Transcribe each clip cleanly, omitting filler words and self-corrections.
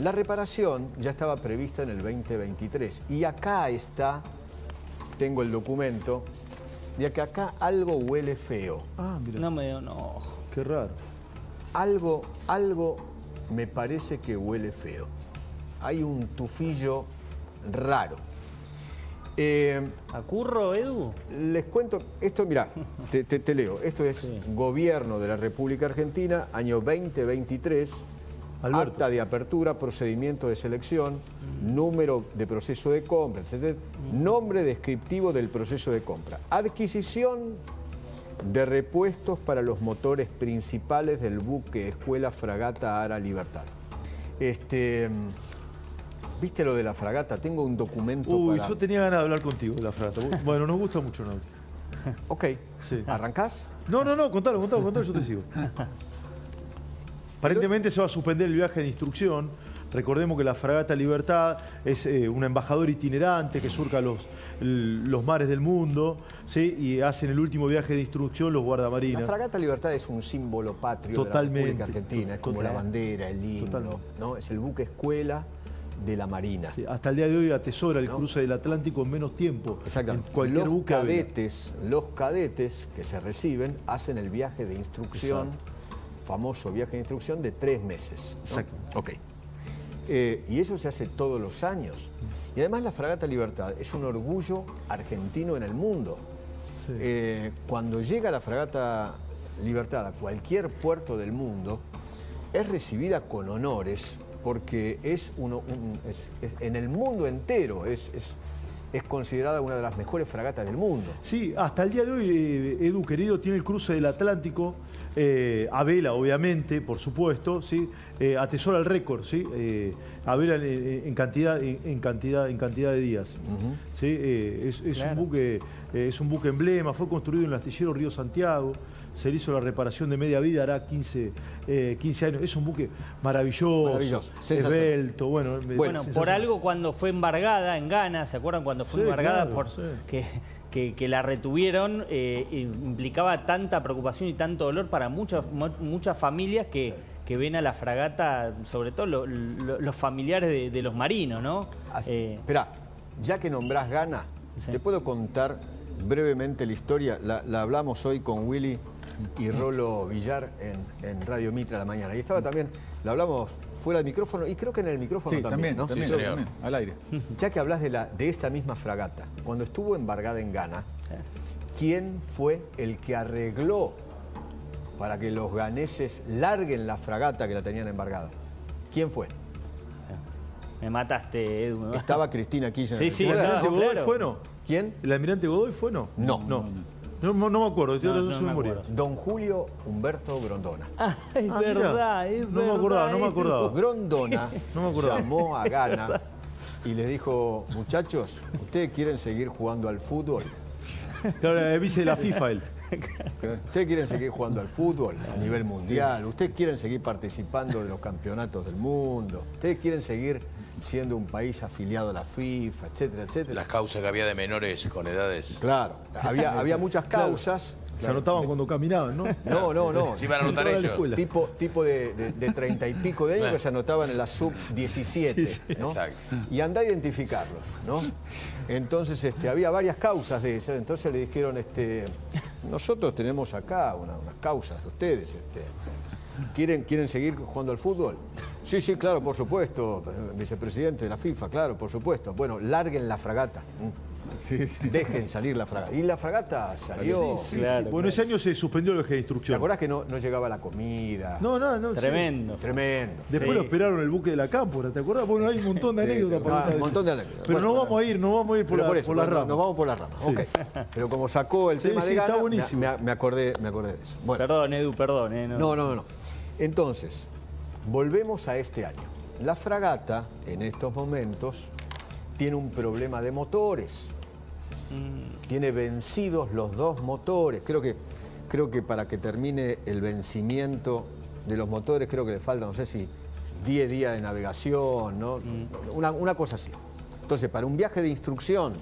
La reparación ya estaba prevista en el 2023 y acá está, tengo el documento, de que acá algo huele feo. Ah, mira. No me enojo. Qué raro. Algo me parece que huele feo. Hay un tufillo raro. ¿A curro, Edu? Les cuento, esto, mirá, te leo. Esto es sí. Gobierno de la República Argentina, año 2023, Alberto. Acta de apertura, procedimiento de selección, número de proceso de compra, etc. Nombre descriptivo del proceso de compra. Adquisición de repuestos para los motores principales del buque Escuela Fragata Ara Libertad. ¿Viste lo de la fragata? Tengo un documento. Uy, para... yo tenía ganas de hablar contigo de la fragata. Bueno, nos gusta mucho, ¿no? Ok. Sí. ¿Arrancás? No, contalo, yo te sigo. Aparentemente se va a suspender el viaje de instrucción. Recordemos que la Fragata Libertad es un embajador itinerante que surca los mares del mundo, ¿sí? Y hacen el último viaje de instrucción los guardamarinas. La Fragata Libertad es un símbolo patrio de la República Argentina. Es como la bandera, el himno, ¿no? Es el buque escuela de la Marina. Sí, hasta el día de hoy atesora el cruce del Atlántico en menos tiempo. Exactamente. Los cadetes que se reciben hacen el viaje de instrucción, famoso viaje de instrucción de 3 meses. ¿No? Exacto. Ok. Y eso se hace todos los años. Y además la Fragata Libertad es un orgullo argentino en el mundo. Sí. Cuando llega la Fragata Libertad a cualquier puerto del mundo, es recibida con honores porque es en el mundo entero es considerada una de las mejores fragatas del mundo. Sí, hasta el día de hoy, Edu, querido, tiene el cruce del Atlántico, a vela, obviamente, por supuesto, ¿sí? Atesora el récord, ¿sí? A vela en cantidad de días. Uh-huh. ¿Sí? Es un buque emblema, fue construido en el astillero Río Santiago, se le hizo la reparación de media vida, hará 15 años. Es un buque maravilloso esbelto. Bueno, por algo cuando fue embargada en Ghana, ¿se acuerdan cuando fue embargada? Claro, que la retuvieron, implicaba tanta preocupación y tanto dolor para muchas familias que ven a la fragata, sobre todo los familiares de los marinos, ¿no? Esperá, ya que nombrás Ghana, ¿te puedo contar brevemente la historia? La hablamos hoy con Willy y Rolo Villar en Radio Mitra a la mañana. Y estaba también, la hablamos fuera del micrófono y creo que en el micrófono sí, también, ¿no? Sí, también, al aire. Ya que hablas de esta misma fragata, cuando estuvo embargada en Ghana, ¿quién fue el que arregló para que los ghaneses larguen la fragata que la tenían embargada? ¿Quién fue? Me mataste, Edu. Estaba Cristina Kirchner. Sí, ¿el almirante Godoy fue no? ¿Quién? ¿El almirante Godoy fue no? No me acuerdo, yo me acuerdo. Don Julio Humberto Grondona. Ah, es verdad. No me acordaba. Grondona llamó a Ghana y les dijo, muchachos, ¿ustedes quieren seguir jugando al fútbol? Claro, el vice de la FIFA él. Ustedes quieren seguir jugando al fútbol a nivel mundial, ustedes quieren seguir participando de los campeonatos del mundo, ustedes quieren seguir siendo un país afiliado a la FIFA, etcétera, etcétera. Las causas que había de menores con edades. Claro, había muchas causas. Claro. Se anotaban cuando caminaban, ¿no? No. Se iban a anotar ellos. Tipo de 30 y pico de años que se anotaban en la sub-17, sí. ¿no? Exacto. Y andá a identificarlos, ¿no? Entonces había varias causas de eso. Entonces le dijeron, nosotros tenemos acá unas causas de ustedes, ¿Quieren seguir jugando al fútbol? Sí, claro, por supuesto, vicepresidente de la FIFA, claro, por supuesto. Bueno, larguen la fragata. Sí. Dejen salir la fragata. Y la fragata salió. Sí. Bueno, ese año se suspendió el viaje de instrucción. ¿Te acordás que no llegaba la comida? No. Tremendo. Sí. Tremendo. Después lo esperaron el buque de la Cámpora, ¿te acordás? Bueno, hay un montón de anécdotas. Un montón de anécdotas. Pero bueno, no vamos a ir por la rama. Nos vamos por la rama, sí. Ok. Pero como sacó el tema de Ghana, me acordé de eso. Bueno. Perdón, Edu, perdón. No. Entonces, volvemos a este año. La fragata, en estos momentos, tiene un problema de motores. Tiene vencidos los 2 motores. Creo que para que termine el vencimiento de los motores, creo que le faltan, no sé si 10 días de navegación, ¿no? Una cosa así. Entonces, para un viaje de instrucción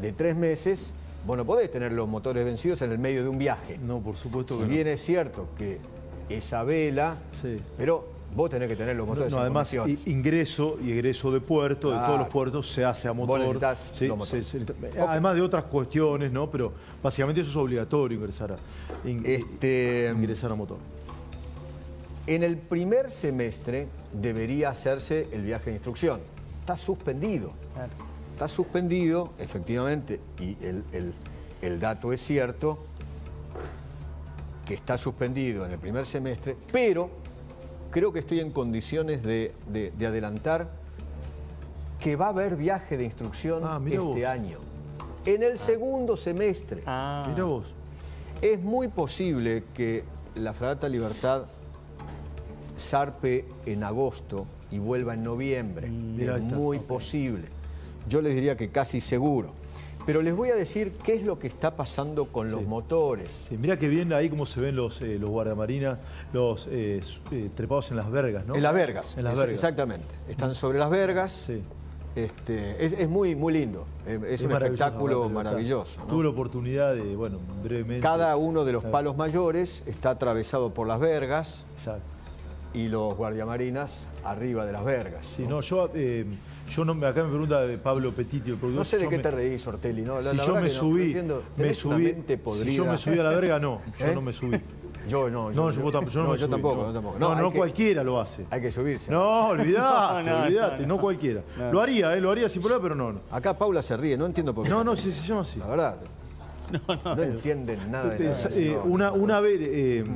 de 3 meses, vos no podés tener los motores vencidos en el medio de un viaje. No, por supuesto que no. Si bien es cierto que esa vela, pero Vos tenés que tener los motores. No, además, ingreso y egreso de puerto, de todos los puertos, se hace a motor. Vos ¿sí? los motores. Además de otras cuestiones, ¿no? Pero básicamente eso es obligatorio, ingresar a, ingresar a motor. En el primer semestre debería hacerse el viaje de instrucción. Está suspendido. Claro. Está suspendido, efectivamente, y el dato es cierto, que está suspendido en el primer semestre, pero creo que estoy en condiciones de adelantar que va a haber viaje de instrucción este año. En el segundo semestre. Mira vos. Es muy posible que la Fragata Libertad zarpe en agosto y vuelva en noviembre. Es muy posible. Yo les diría que casi seguro. Pero les voy a decir qué es lo que está pasando con los motores. Sí, mirá qué bien ahí cómo se ven los guardamarinas, los trepados en las vergas, ¿no? En las vergas. En las vergas. Exactamente. Están sobre las vergas. Sí. Es muy lindo. Es un espectáculo maravilloso, ¿no? Tuve la oportunidad de, bueno, brevemente. Cada uno de los palos mayores está atravesado por las vergas. Exacto. Y los guardiamarinas arriba de las vergas. Sí, no, yo no, acá me pregunta Pablo Petiti, el productor. No sé de qué te reís, Ortelli, ¿no? Si yo me subí, si yo me subí a la verga, no, yo no me subí. Yo tampoco, no cualquiera lo hace. Hay que subirse. No, olvidate, no cualquiera. No. Lo haría sin problema, pero no. Acá Paula se ríe, no entiendo por qué. No, se llama así. La verdad. No entienden nada de nada. Una vez...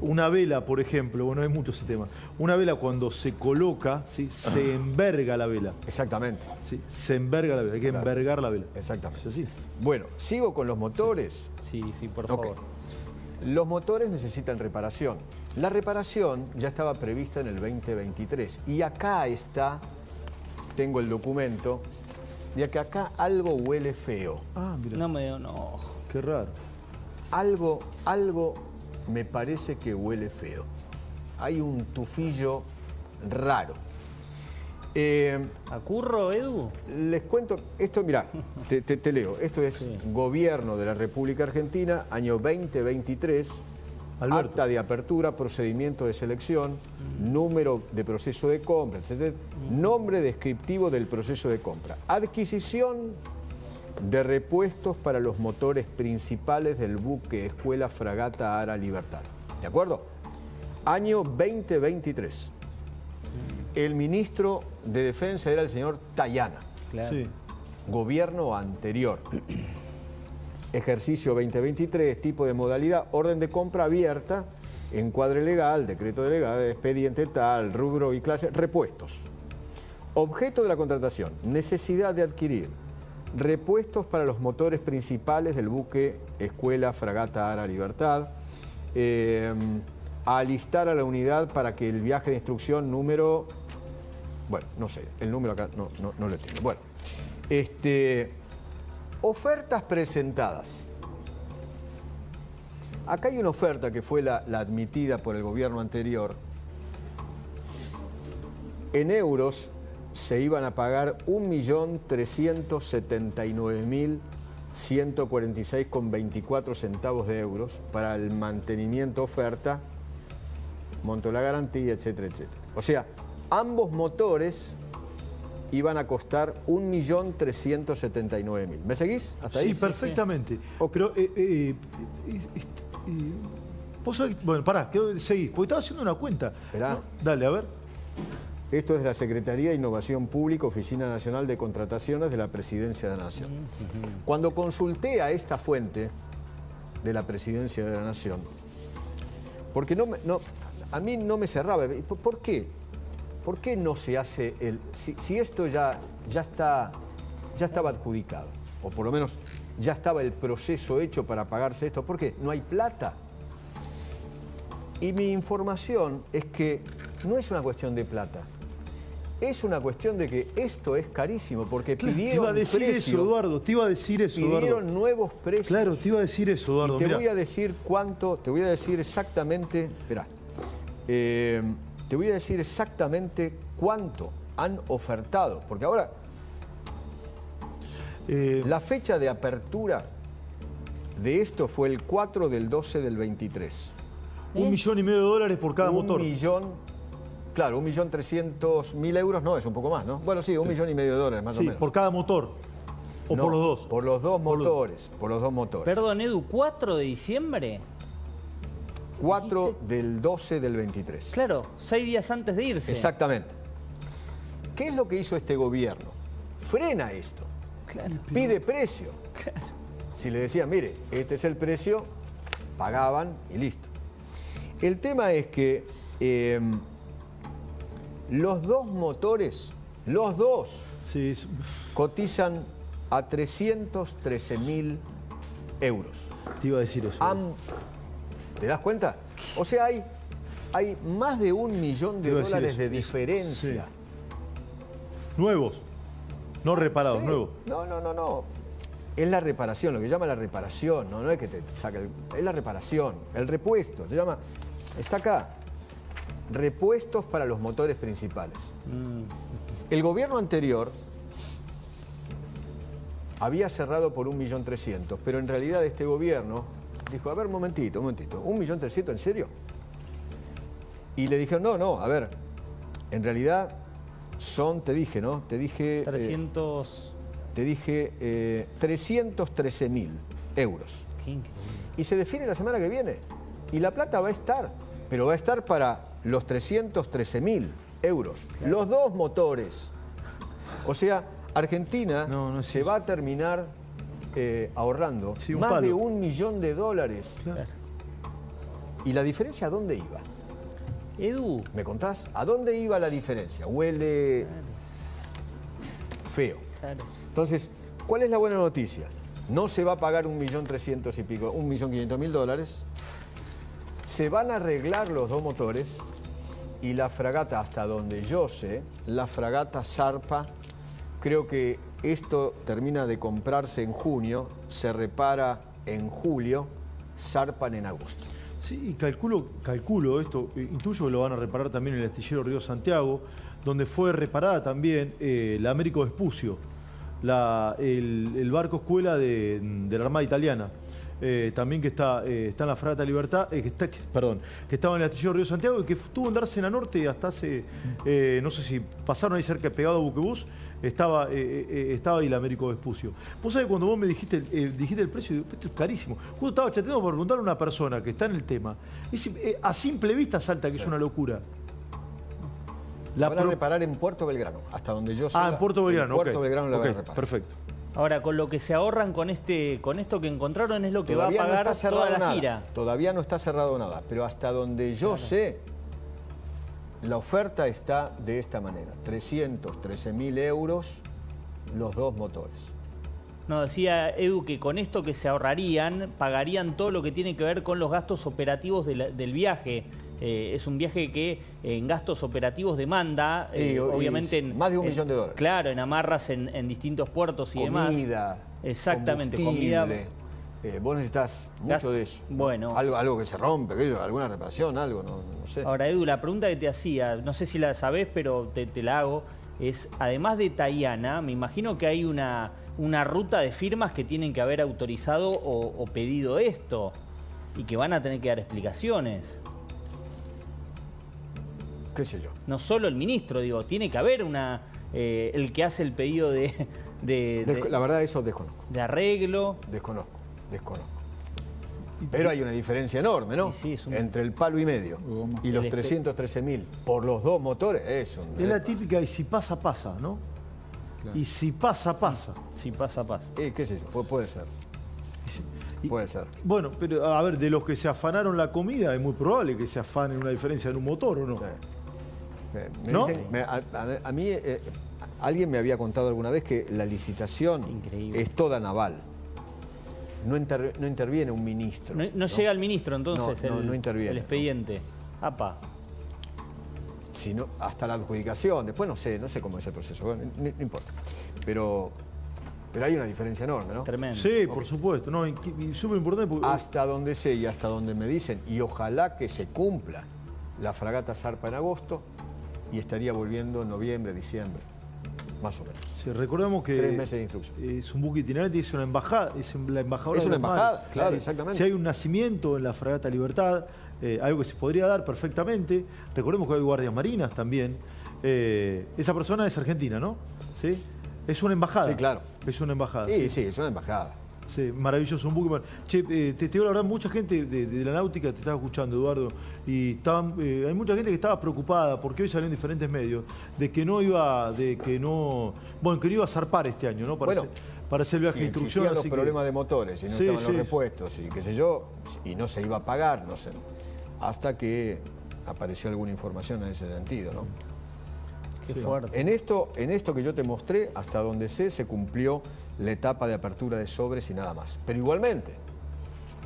Una vela, por ejemplo, bueno, hay muchos temas. Una vela cuando se coloca, ¿sí? Se enverga la vela. Exactamente. Sí, se enverga la vela, hay que envergar la vela. Exactamente. ¿Sí? Bueno, ¿sigo con los motores? Sí, sí, por favor. Los motores necesitan reparación. La reparación ya estaba prevista en el 2023. Y acá está, tengo el documento, ya que acá algo huele feo. Mirá. No me dio, no. Qué raro. Algo... Me parece que huele feo. Hay un tufillo raro. ¿A curro, Edu? Les cuento, esto, mirá, te leo. Esto es Gobierno de la República Argentina, año 2023, Alberto. Acta de apertura, procedimiento de selección, número de proceso de compra, etc. Nombre descriptivo del proceso de compra. Adquisición de repuestos para los motores principales del buque Escuela Fragata Ara Libertad. ¿De acuerdo? Año 2023. El ministro de Defensa era el señor Tayana. Claro. Sí. Gobierno anterior. Ejercicio 2023, tipo de modalidad, orden de compra abierta, encuadre legal, decreto de legal, expediente tal, rubro y clase, repuestos. Objeto de la contratación, necesidad de adquirir repuestos para los motores principales del buque Escuela Fragata Ara Libertad, alistar a la unidad para que el viaje de instrucción número... Bueno, no sé, el número acá no lo tengo. Bueno, ofertas presentadas. Acá hay una oferta que fue la admitida por el gobierno anterior. En euros se iban a pagar 1.379.146,24 centavos de euros para el mantenimiento, oferta, monto de la garantía, etcétera, etcétera. O sea, ambos motores iban a costar 1.379.000. ¿Me seguís? ¿Hasta ahí? Sí, perfectamente. Pero, ¿vos sabés? Bueno, pará, seguís, porque estaba haciendo una cuenta. Esperá. ¿No? Dale, a ver. Esto es de la Secretaría de Innovación Pública, Oficina Nacional de Contrataciones de la Presidencia de la Nación. Cuando consulté a esta fuente de la Presidencia de la Nación, porque a mí no me cerraba. ¿Por qué? ¿Por qué no se hace el...? Si esto ya estaba adjudicado, o por lo menos ya estaba el proceso hecho para pagarse esto, ¿por qué? No hay plata. Y mi información es que no es una cuestión de plata. Es una cuestión de que esto es carísimo, porque pidieron pidieron nuevos precios. Claro, te iba a decir eso, Eduardo. Y te voy a decir cuánto, te voy a decir exactamente, esperá, te voy a decir exactamente cuánto han ofertado, porque ahora la fecha de apertura de esto fue el 4/12/23. $1,500,000 por cada motor. Un millón Claro, 1.300.000 euros, no, es un poco más, ¿no? Bueno, sí, $1,5 millones más o menos. Sí, por cada motor. ¿O no, por los dos? Por los dos motores, por los dos motores. Perdón, Edu, ¿4 de diciembre? 4 del 12 del 23. Claro, 6 días antes de irse. Exactamente. ¿Qué es lo que hizo este gobierno? Frena esto. Claro. Pide precio. Claro. Si le decían, mire, este es el precio, pagaban y listo. El tema es que los dos motores, los dos, sí, cotizan a 313.000 euros. Te iba a decir eso. ¿Te das cuenta? O sea, hay más de $1 millón de diferencia. Sí. Nuevos, no reparados, sí, nuevos. No. Es la reparación, lo que llama la reparación, no es que te saque es la reparación, el repuesto, se llama, está acá, repuestos para los motores principales. El gobierno anterior había cerrado por 1.300.000, pero en realidad este gobierno dijo, a ver, un momentito, ¿1.300.000 en serio? Y le dijeron, no, a ver, en realidad son, te dije... 300... Te dije 313.000 euros. Y se define la semana que viene. Y la plata va a estar, pero va a estar para los 313.000 euros. Claro. Los dos motores. O sea, Argentina se va a terminar ahorrando más de $1 millón. Claro. ¿Y la diferencia a dónde iba? Edu. ¿Me contás? ¿A dónde iba la diferencia? Huele feo. Claro. Entonces, ¿cuál es la buena noticia? No se va a pagar $1.300.000 y pico, $1.500.000. Se van a arreglar los dos motores y la fragata, hasta donde yo sé, la fragata zarpa. Creo que esto termina de comprarse en junio, se repara en julio, zarpan en agosto. Sí, y calculo esto, intuyo que lo van a reparar también en el astillero Río Santiago, donde fue reparada también la Américo Vespucio, el barco escuela de la Armada Italiana, también que está en la Fragata Libertad, que estaba en el astillero Río Santiago y que estuvo en Dársena Norte hasta hace, no sé si pasaron ahí cerca, pegado a Buquebús, estaba ahí la Américo Vespucio. Vos sabés, cuando vos me dijiste el precio, esto es carísimo. Justo estaba chateando por preguntarle a una persona que está en el tema. A simple vista salta que es una locura. La van a reparar en Puerto Belgrano, hasta donde yo sé. Ah, en Puerto Belgrano, en Puerto Belgrano la van a reparar. Perfecto. Ahora, con lo que se ahorran con esto que encontraron es lo que todavía va a pagar toda la gira. Todavía no está cerrado nada, pero hasta donde yo sé, la oferta está de esta manera. 313.000 euros los dos motores. No, decía Edu que con esto que se ahorrarían, pagarían todo lo que tiene que ver con los gastos operativos del viaje. Es un viaje que en gastos operativamente demanda, obviamente... más de $1 millón. Claro, en amarras en distintos puertos y demás. Comida, exactamente, comida. Vos necesitas mucho de eso. Bueno. Algo que se rompe, alguna reparación, algo, no sé. Ahora, Edu, la pregunta que te hacía, no sé si la sabés, pero te la hago, es, además de Tayana, me imagino que hay una ruta de firmas que tienen que haber autorizado o pedido esto y que van a tener que dar explicaciones. ¿Qué sé yo? No solo el ministro, digo, tiene que haber el que hace el pedido de... La verdad, eso desconozco. ¿De arreglo? Desconozco. Pero hay una diferencia enorme, ¿no? Sí, entre el palo y medio y los 313.000 por los dos motores, es la típica, y si pasa, pasa, ¿no? Claro. Y si pasa, pasa. Si pasa, pasa. ¿Qué sé yo? Puede ser. Puede ser. Bueno, pero a ver, de los que se afanaron la comida, es muy probable que se afanen una diferencia en un motor, ¿o no? Sí. A mí, alguien me había contado alguna vez que la licitación es toda naval. No interviene un ministro. No llega el ministro, entonces, no interviene, el expediente. No. Apa. Sino hasta la adjudicación. Después no sé cómo es el proceso. Bueno, no importa. Pero hay una diferencia enorme, ¿no? Tremendo. Sí, por supuesto. No, y súper importante porque... Hasta donde sé y hasta donde me dicen, y ojalá que se cumpla, la fragata zarpa en agosto y estaría volviendo en noviembre, diciembre. más o menos. Sí, recordemos que 3 meses de instrucción. Es un buque itinerante, es una embajada. Es la embajadora. Es una embajada, claro, exactamente. Si hay un nacimiento en la Fragata Libertad, algo que se podría dar perfectamente. Recordemos que hay guardias marinas también. Esa persona es argentina, ¿no? ¿Sí? Es una embajada. Sí, claro. Es una embajada. Sí, sí, sí, es una embajada. Sí, maravilloso, un buque. Che, te digo la verdad, mucha gente de la náutica te estaba escuchando, Eduardo, y estaban, hay mucha gente que estaba preocupada, porque hoy salió en diferentes medios, de que no iba, que no iba a zarpar este año, ¿no? Para hacer el viaje de instrucción. Existían los problemas de motores, y no estaban los repuestos, y qué sé yo, y no se iba a pagar, no sé, hasta que apareció alguna información en ese sentido, ¿no? Qué fuerte. En esto que yo te mostré, hasta donde sé, se cumplió la etapa de apertura de sobres y nada más. Pero igualmente,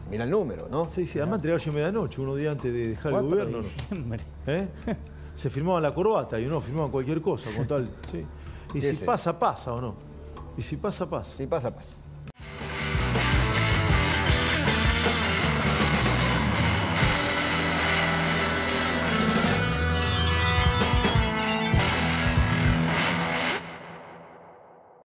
mira el número, ¿no? Sí, sí, además entregaron yo medianoche, unos días antes de dejar el gobierno. ¿Eh? Se firmaban la corbata y uno firmaban cualquier cosa con tal. Sí. Y si pasa, pasa o no. Y si pasa, pasa. Si pasa, pasa.